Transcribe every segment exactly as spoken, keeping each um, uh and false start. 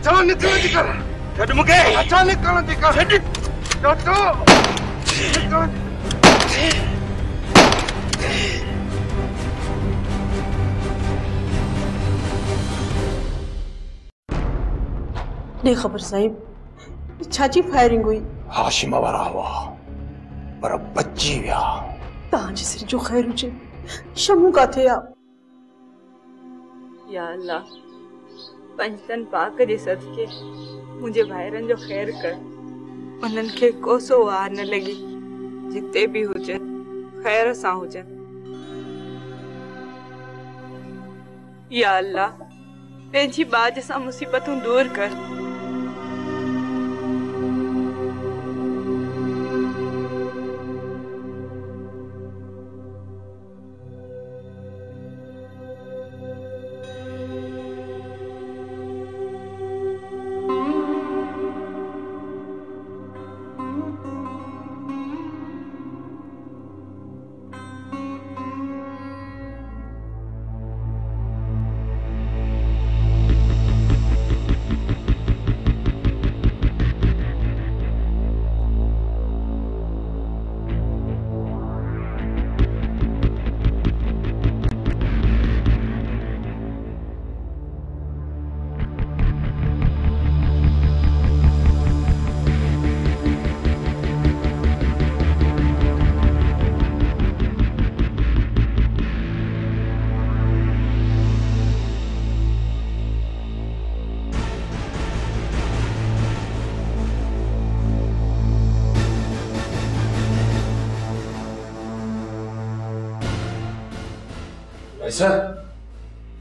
अचानक अचानक नहीं खबर साहिब, छाची फायरिंग हुई, हाशिम वारा हुआ पर अब बच्ची या तांजी से जो खैर हुजे शमू का थे आप या अल्लाह पंचतन पाक जे सदके मुझे भाईरन जो खैर कर उनन के कोसो वार न लगी जिते भी हुजे खैर सा हुजे या अल्लाह पेंजी बाज सा मुसीबतों दूर कर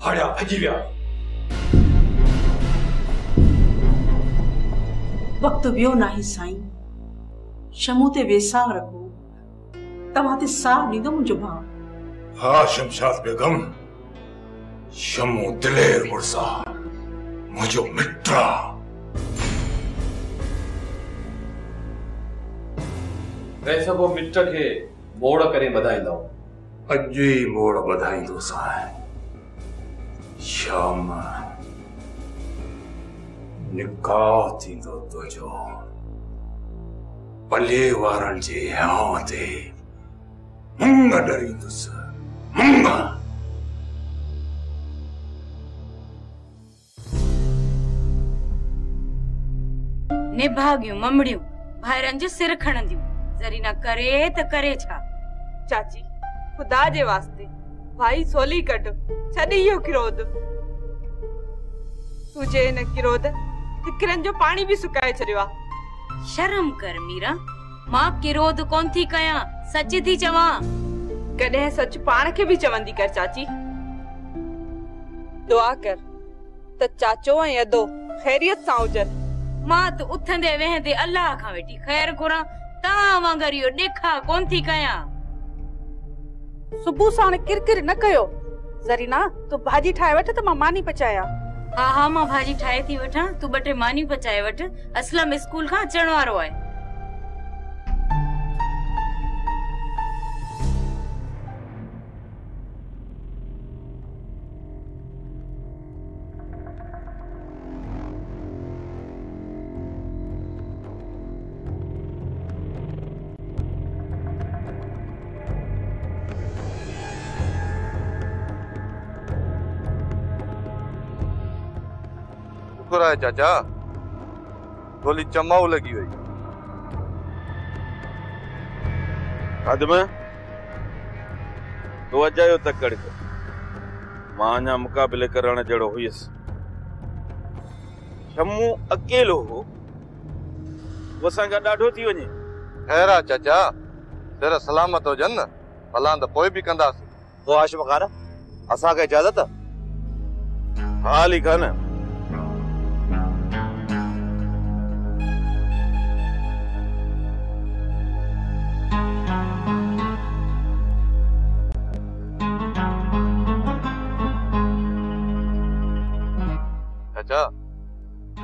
हाड़िया अजीबिया वक्त बियो नाही साईं शमूते बेसाव रखो तमाते साफ नींदो मुझे भाव हाँ शमशाद बेगम शमू दिलेर मुर्सा मुझो मित्रा वैसा वो मित्र के मोड़ करे बधाई दो अजी मोड़ बधाई दो साईं शाम निकाह थी दो तुझो पले वारण जी हाँ ते मुंगा डरी तो साईं मुंगा निभागियों ममड़ियों भाईरन जी सिर खणंदियों जरी ना करे तो करे छा चाची खुदा जे वास्ते भाई सोली कट छड़ी यो किरोद तुझे न किरोद किरन जो पानी भी सुकाए छड़वा शर्म कर मीरा मां किरोद कौन थी कया सच थी चवा कदे सच पान के भी चवंदी कर चाची दुआ कर त चाचो ए अदो खैरियत सा उजत मां तो उठंदे वेहंदे अल्लाह का वेटी खैर घुरा ता वांगरियो देखा कौन थी कया सुबह साण किरकिर न कयो जरीना तो भाजी ठाए वठ त मा मानी पचाया हा हा मा भाजी ठाए थी वठा तू बटे मानी पचाए वठ असलम स्कूल का अचण वारो है चाचा गोली चमाऊ लगी हुई आदमी तो अजायो तकड़ के माना मुकाबले करण जड़ो हुयस शम्मू अकेलो हो वसा का डाढो थी वने हैरा चाचा तेरा सलामत हो जन भला तो कोई भी कंदास तो आशिम खान असा के इजाजत हाल ही खान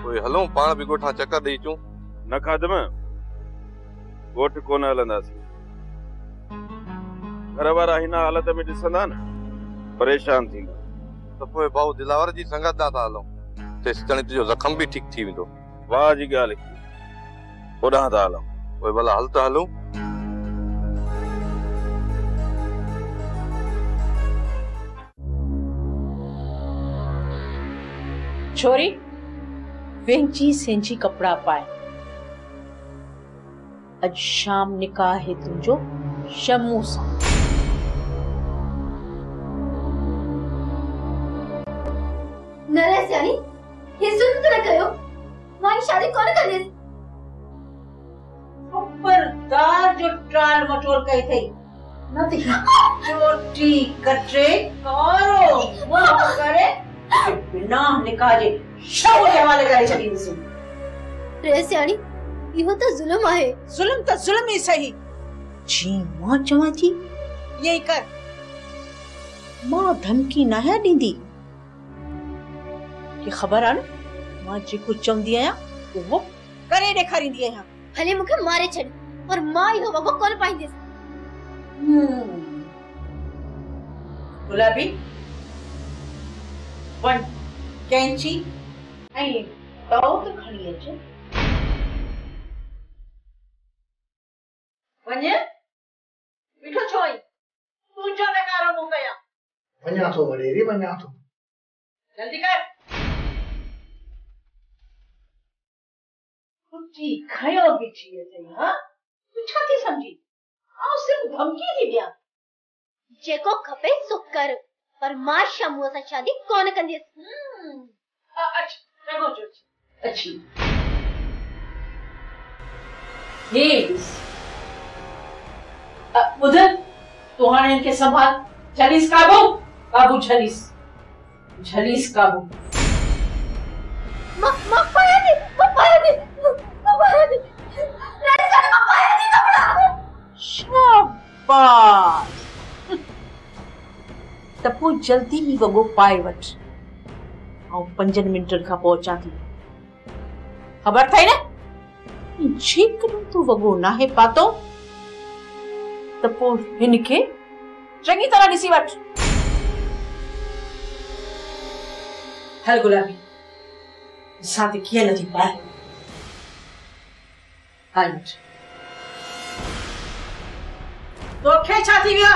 कोई हलो पान भी गोठा चक्कर दई चू न खादम गोठ कोन हलंदासी घर वारा हिना हालत में दिसंदा न परेशान थींदा तो पोए बाऊ दिलावर जी संगत दा ता हलो तेसिताणी तुझो जख्म भी ठीक थी वेंदो। वाह जी गाल ओडा ता हलो ओए भला हल ता हलो। छोरी वेंची सेंची कपड़ा पाए आज शाम निकाह है तुझो शम्मू सा। नरेश यानी ये सुन तो न कहो मां शादी कौन करे ऊपरदार जो ट्राल मटोर कई थी न थी छोटी कटरे करो वो करे बिना निकाह जे शव के हवाले करे छडी दिस। नरेश यानी यो तो जुल्म है जुल्म तो जुल्म ही सही जी मां चवा थी यही कर मां धमकी ना है दीदी ये खबर आन मां जी को चंदी आया तो वो करे देखारी दिया यहां भले मुके मारे छड पर मां यो वगो कोन पाई दिस। हम्म गुलाबी वन कैंची आई ताऊ तो खड़ी है जे वने बिठो छोई तू जो बेकारो मु गया वन्या तो वडेरी वन्या तो जल्दी कर कुटी खयो बिची है ते हां पूछा थी समझी आ सिर्फ धमकी थी दिया जेको खपे सो कर पर मां शमू से शादी कौन कंदी। हम्म अच्छा रगो जो अच्छी हे उधर तो हाने इनके संभाल जलीस काबू काबू जलीस जलीस काबू म म पाया नहीं म पाया नहीं तपो जल्दी ही वगो पाए वट और पंजन मिनटन का पहुंचा थी खबर थी ना झिक तू वगो ना है पातो तपो इनके चंगी तरह दिसी वट। हल गुलाबी साथ किया न थी पाए अंत तो खे छाती विया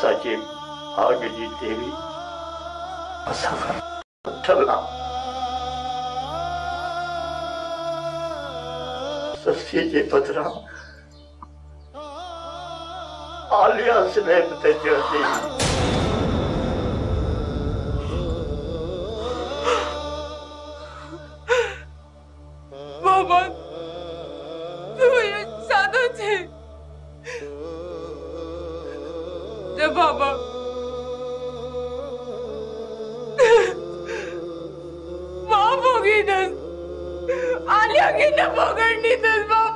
सचे आग जी देवी असफल ठगला सस्ये जे पतरा आलिया स्नेप ते चोती बाबा तू ये सादा छे जब बाबा माफ होगी दस आलिया की न पकड़नी दस बाबा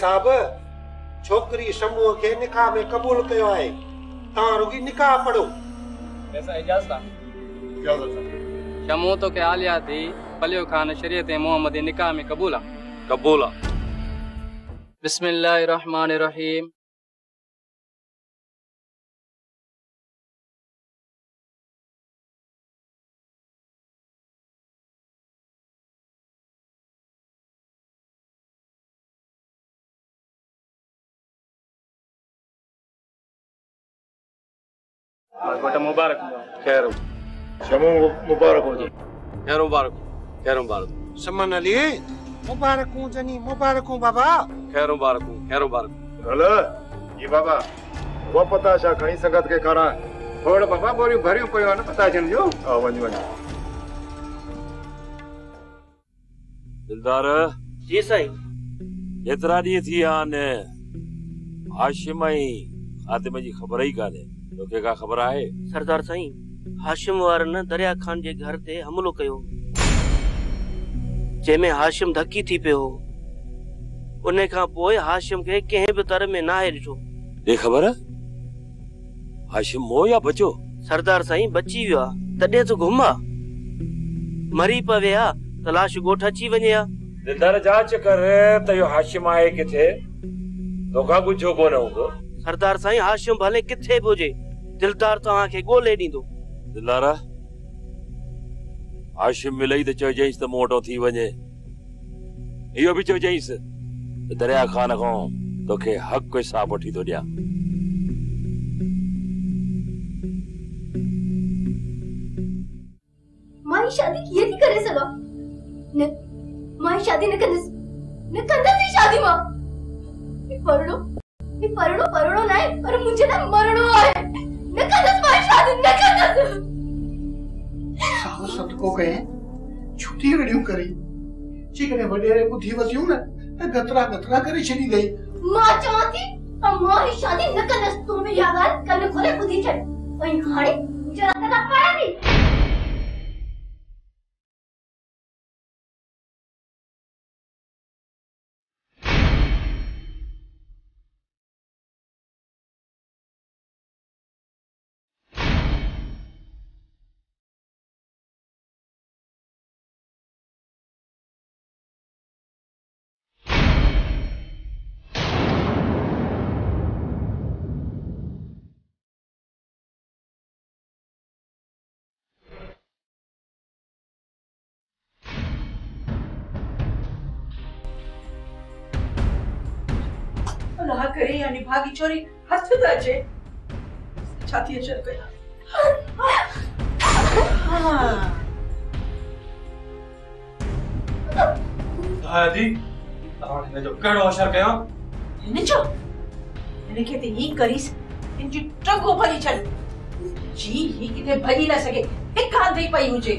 साहब छोकरी समूह के निकाह में कबूल कयो है तारोगी निकाह पढ़ो ऐसा इजाज था क्या था समूह तो के आलिया थी पलियो खान शरीयत मोहम्मदी निकाह में कबूला कबूला बिस्मिल्लाहिर्रहमानिर्रहीम बटा मुबारक खैर शमो मुबारक हो खैर मुबारक खैर मुबारक सम्मान अली मुबारक हो जनी मुबारक हो बाबा खैर मुबारक हो खैर मुबारक हलो ये बाबा वो पता शा कहीं संगत के करा थोड़ा बाबा बोरी भरी पयो न पता चल जो आ वंज वंज दिलदार जी सही एतरा दी थी आन हाशिमई आदमी जी खबर ही काने लोके का खबर है सरदार साईं हाशिम वारन दरिया खान जे घर ते हमलो कयो जे में हाशिम धक्की थी पे हो उने का पोए हाशिम के के भी तर में ना है जो दे खबर हाशिम मो या बचो सरदार साईं बची विया तडे तो घुमा मरी पवेया तलाश गोठा ची वनेया दिलदार जांच कर तयो हाशिम आए किथे धोखा गुजो को न हो सरदार साईं हाशिम भले किथे बोजे दिलदार तहां के गोले दींदो दिलारा हाशिम मिलई त चो जईस त मोटो थी वने इयो भी चो जईस दरिया खान को तोखे हक को हिसाब उठी तो दिया माई शादी किए थी करे सला ने माई शादी न कर न कर थी शादी मां ये पढ़ो ये परड़ो परड़ो ना है पर मुझे ना मरणो है न करस भाई शादी न करस साहब सब को कहे छुटी वडियो करी चिकने वडेरे बुद्धि वसियो ना गतरा गतरा करी छडी दई मां चाहती हमारी शादी न करस तुम्हें याद आ कल खोले बुद्धि छड ओई हाड़े मुझे रात का पड़ा दी ना करे या निभागी छोरी हथ दाजे छाती अचर गया हां दादी तावण ने जो कड़ो असर कयो ने जो ने के ते ही करिस इन जी टगो भली चल जी ही किते भली ना सके एक हाथ दे पई मुझे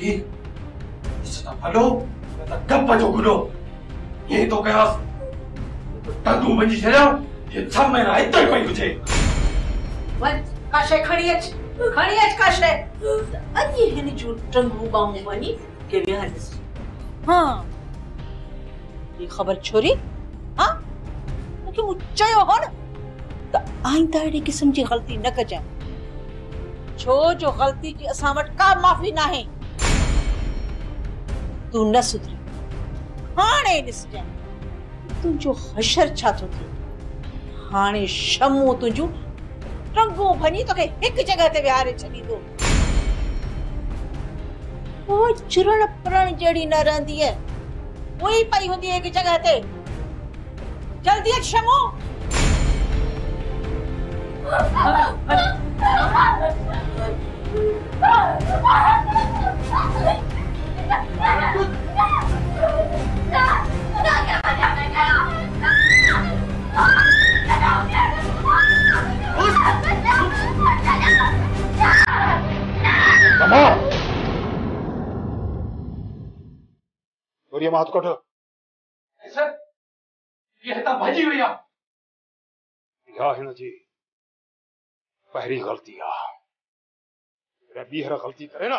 जी इसका भलो तो गप जो गुलो ये तो कया तू मुझे छेड़ा ये सब मेरा इधर पे तुझे बस काशे खड़ी अच खड़ी अच काशे अरे ये ने जो टंगू बाऊ बनी के बिहार से हां ये खबर छोरी हां कि मुच्चयो हो ना त आइंदा रे किस्म जी गलती न कर जाए छो जो गलती की असावट का माफी ना है तू न सुधरी हाने दिस जा तू जो हशर छातो थी हाने शमो तुजो रंगो भनी तो के एक जगह ते बिहारे छडी दो ओ चुरण प्रण जड़ी न रंदी है ओई पई हुंदी एक जगह ते जल्दी अच शमो और ये हाथ को उठो। सर ये हता भाजी हुई आप या है ना जी पहली गलती आ रबी हर गलती करे ना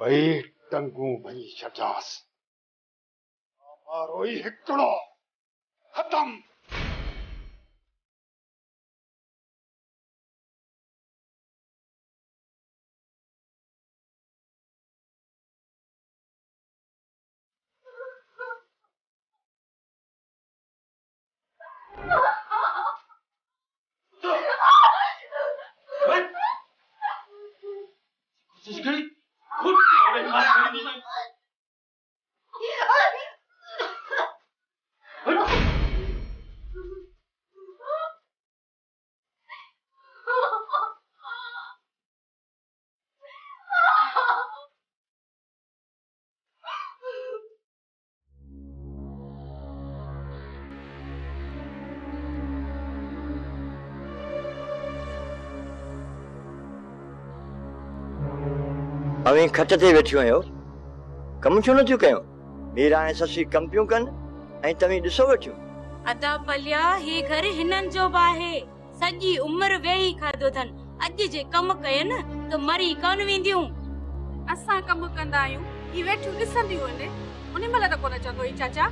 भाई टंगू भई शजास मारो ही हिकड़ो खत्म। अभी खट से वेठियो आयो कम छो न थियो कयो मेरा ऐ ससी कंपियो कन ऐ तमी दिसो वेठियो अदा पलिया हे घर हिनन जो बाहे सजी उम्र वेही खादो थन अज जे कम कयन तो मरी कोन वेंदियो असा कम कंदायो ई वेठियो दिसंदियो ने उनी मला त कोन चंदो ई चाचा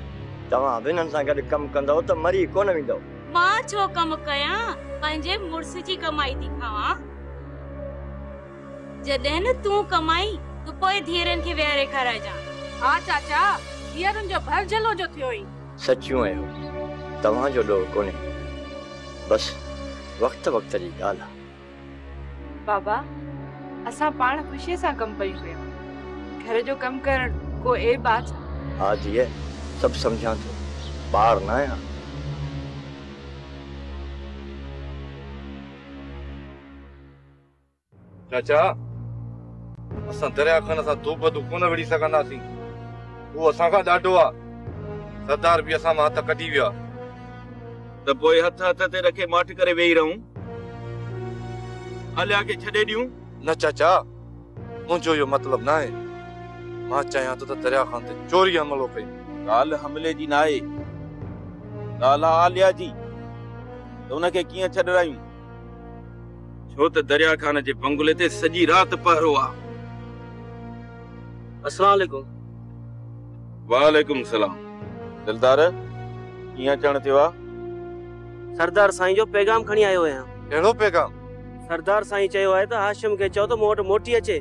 तवा बिनन सा गड कम कंदो तो मरी कोन वेंदो मां छो कम कया पंजे मुर्स जी कमाई थी खावा जदे न तू कमाई तो पोए धीरन के व्यारे कराय जा। हां चाचा धीरन जो भर जलो जो थियो ही सच्चो आयो तवा जो डो कोने बस वक्त वक्त जी गाला बाबा असा पाण खुशी सा कम पई गयो घर जो कम कर को ए बात आज ये सब समझा तो बाहर ना आया चाचा असा दरिया खान सा धूप धू कोन वड़ी सकंदासी वो असा का डाडो आ सरदार भी असा मां त कटी विया त पोए हथ हथ ते रखे माट करे वेई रहूं अलया के छडे दियूं न चाचा मुंजो यो मतलब ना है मां चाया तो त दरिया खान ते चोरी हमलो कई गाल हमले जी ना है गाला आलिया जी तो उनके किया छडरायूं छो त दरिया खान जे बंगले ते सजी रात पहरो आ। अस्सलाम वालेकुम। वालेकुम सलाम। दिलदार किया चण थेवा सरदार साईं जो पैगाम खणी आयो है। केड़ो पैगाम? सरदार साईं चयो है त हाशिम के चो त मोट मोटी अचे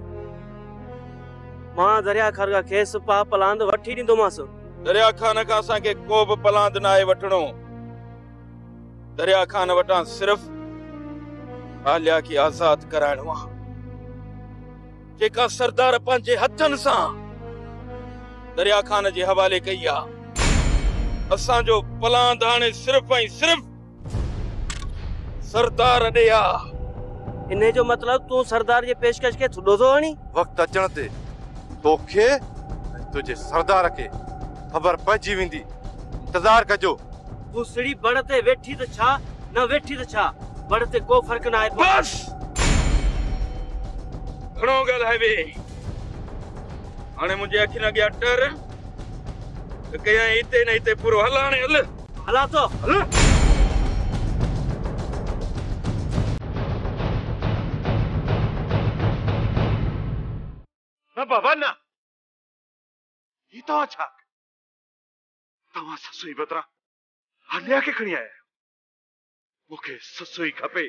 मां दरिया खान का केस पा पलांद वठी दिंदोमास। दरिया खान का असा के को भी पलांद ना आए वठणो दरिया खान वटा सिर्फ आलिया की आजाद कराणो आ जेका सरदार पंजे हथन सा दरिया खान जे हवाले कई आ असा जो पलांद हाने सिर्फ आई सिर्फ सरदार दे आ इने जो मतलब तू सरदार जे पेशकश के थुडो तो आनी वक्त अचण ते तोखे तुझे सरदार के खबर पजी विंदी इंतजार कजो तू सिड़ी बड़ ते वेठी त छा न वेठी त छा बढ़ते को फर्क ना है बस घणो गल है बे हाने मुझे अखी लगे अटर तो कया इते नहीं ते पूरो हलाने हल हला तो हल ना बाबा ना ये तो अच्छा तवा ससुई बतरा हल्या के खणी आया मुखे ससुई खपे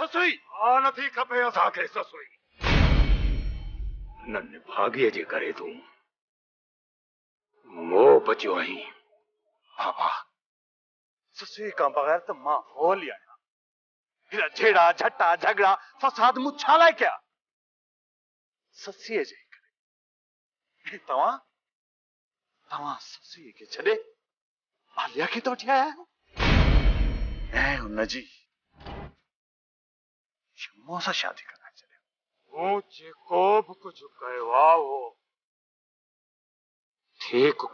ससुई आ नथी खपे असा के ससुई नन भाग्य जे करे तू मो बचो आही बाबा ससुई का बगैर तो मां होल या हिरा छेड़ा झट्टा झगड़ा फसाद मु छाला क्या ससिए जे करे तवा तवा ससुई के छडे आलिया के तो ठया जी सा शादी करना चले को कुछ हो ठीक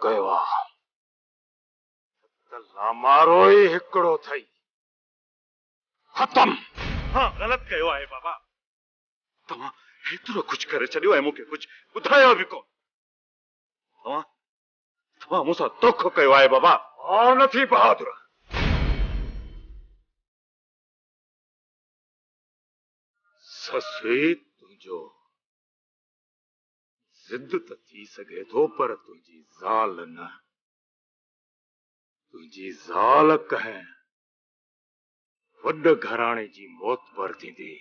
लामारो ही हिकड़ो थई खत्म। हाँ गलत कयो है बाबा तवा एतरो कुछ करे छो मुझे कुछ बुधायो भी को तव्हां तव्हां मूंसां धोखो कयो आहे बाबा। और नथी बहादुर, ससुई तुझो जिद त थी सघे थो पर तुझी ज़ाल न, तुझी ज़ाल कहें वॾे घराणे जी मौत पर थींदी।